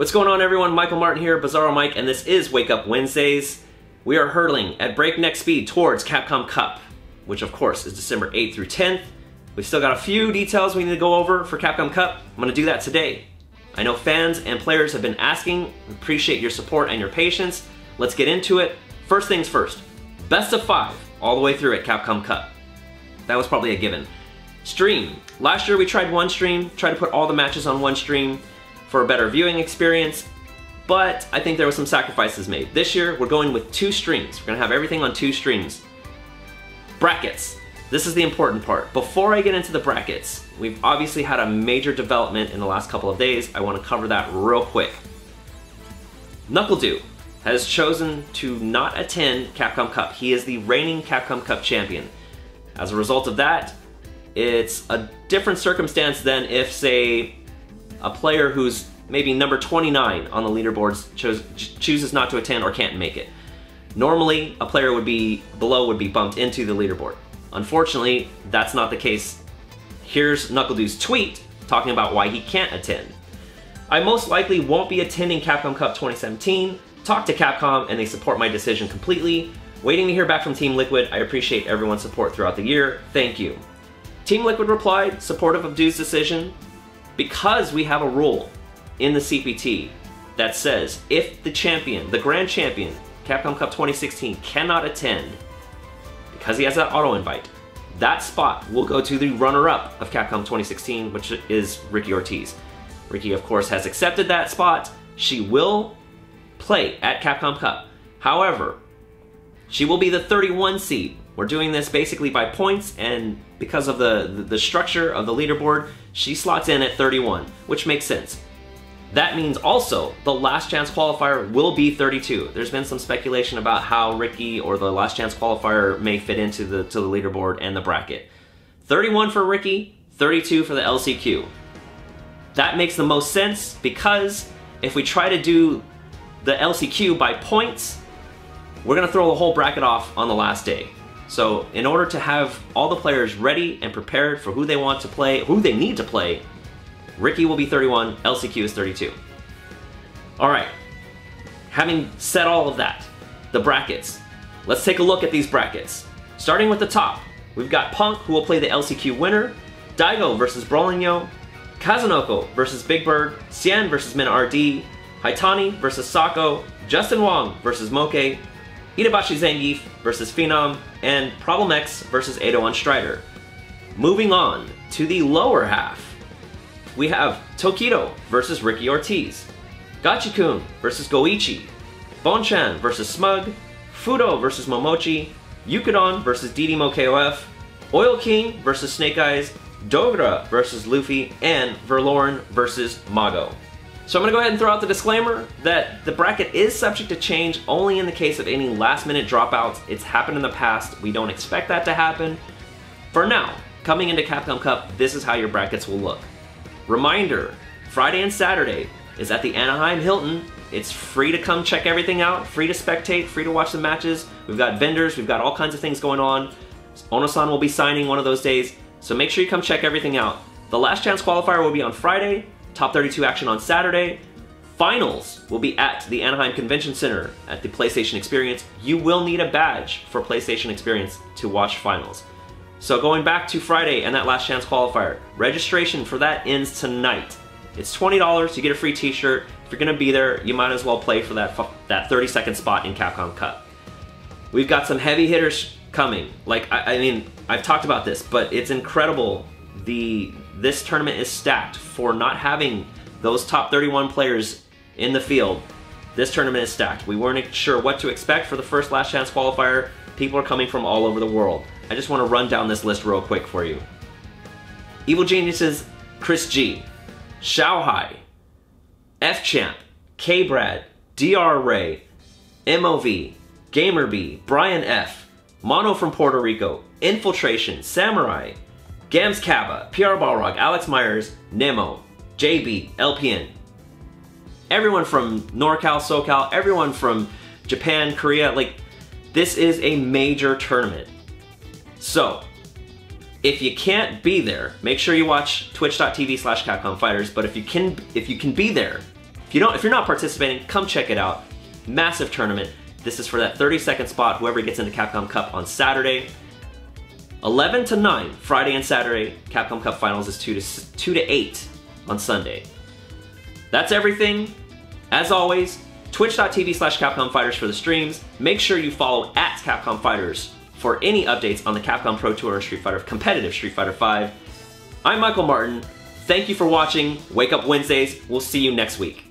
What's going on, everyone? Michael Martin here, Bizarro Mike, and this is Wake Up Wednesdays. We are hurtling at breakneck speed towards Capcom Cup, which of course is December 8th through 10th. We've still got a few details we need to go over for Capcom Cup. I'm gonna do that today. I know fans and players have been asking. Appreciate your support and your patience. Let's get into it. First things first, best of 5 all the way through at Capcom Cup. That was probably a given. Stream. Last year we tried one stream, tried to put all the matches on one stream for a better viewing experience, but I think there were some sacrifices made. This year we're going with 2 streams. We're gonna have everything on 2 streams. Brackets. This is the important part. Before I get into the brackets, we've obviously had a major development in the last couple of days. I wanna cover that real quick. NuckleDu has chosen to not attend Capcom Cup. He is the reigning Capcom Cup champion. As a result of that, it's a different circumstance than if, say, a player who's maybe number 29 on the leaderboards chooses not to attend or can't make it. Normally, a player below would be bumped into the leaderboard. Unfortunately, that's not the case. Here's NuckleDu's tweet talking about why he can't attend. I most likely won't be attending Capcom Cup 2017. Talk to Capcom and they support my decision completely. Waiting to hear back from Team Liquid. I appreciate everyone's support throughout the year. Thank you. Team Liquid replied, supportive of Du's decision, because we have a rule in the CPT that says if the champion, the grand champion, Capcom Cup 2016 cannot attend because he has that auto invite, that spot will go to the runner-up of Capcom 2016, which is Ricki Ortiz. Ricki, of course, has accepted that spot. She will play at Capcom Cup. However, she will be the 31 seed. We're doing this basically by points, and because of the structure of the leaderboard, she slots in at 31, which makes sense. That means also the last chance qualifier will be 32. There's been some speculation about how Ricki or the last chance qualifier may fit into the leaderboard and the bracket. 31 for Ricki, 32 for the LCQ. That makes the most sense, because if we try to do the LCQ by points, we're gonna throw the whole bracket off on the last day. So in order to have all the players ready and prepared for who they want to play, who they need to play, Ricki will be 31, LCQ is 32. All right, having said all of that, the brackets. Let's take a look at these brackets. Starting with the top, we've got Punk, who will play the LCQ winner, Daigo versus Brolinho, Kazunoko versus Big Bird, Sien versus Minardi RD, Haitani versus Sako, Justin Wong versus Moke, Itabashi Zangief versus Phenom, and Problem X versus 801 Strider. Moving on to the lower half, we have Tokido versus Ricki Ortiz, Gachikun versus Goichi, Bonchan versus Smug, Fudo versus Momochi, Yukidon versus Mo KOF, Oil King versus Snake Eyes, Dogra versus Luffy, and Verlorn versus Mago. So I'm gonna go ahead and throw out the disclaimer that the bracket is subject to change only in the case of any last minute dropouts. It's happened in the past. We don't expect that to happen. For now, coming into Capcom Cup, this is how your brackets will look. Reminder, Friday and Saturday is at the Anaheim Hilton. It's free to come check everything out, free to spectate, free to watch the matches. We've got vendors, we've got all kinds of things going on. Ono-san will be signing one of those days, so make sure you come check everything out. The last chance qualifier will be on Friday. Top 32 action on Saturday. Finals will be at the Anaheim Convention Center at the PlayStation Experience. You will need a badge for PlayStation Experience to watch finals. So going back to Friday and that last chance qualifier, registration for that ends tonight. It's $20, you get a free t-shirt. If you're gonna be there, you might as well play for that 32nd spot in Capcom Cup. We've got some heavy hitters coming. Like, I mean, I've talked about this, but it's incredible. This tournament is stacked for not having those top 31 players in the field. This tournament is stacked. We weren't sure what to expect for the first last chance qualifier. People are coming from all over the world. I just want to run down this list real quick for you. Evil Geniuses, Chris G, Xiaohai, F-Champ, K-Brad, DR Ray, MOV, GamerB, Brian F, Mono from Puerto Rico, Infiltration, Samurai, Gams Kaba, PR Balrog, Alex Myers, Nemo, JB, LPN. Everyone from NorCal, SoCal, everyone from Japan, Korea, like, this is a major tournament. So, if you can't be there, make sure you watch twitch.tv/CapcomFighters, but if you can be there, If you're not participating, come check it out. Massive tournament. This is for that 32nd spot, whoever gets into Capcom Cup on Saturday. 11 to 9, Friday and Saturday. Capcom Cup Finals is 2 to 8 on Sunday. That's everything. As always, twitch.tv/CapcomFighters for the streams. Make sure you follow @CapcomFighters for any updates on the Capcom Pro Tour and Street Fighter, competitive Street Fighter V. I'm Michael Martin. Thank you for watching Wake Up Wednesdays. We'll see you next week.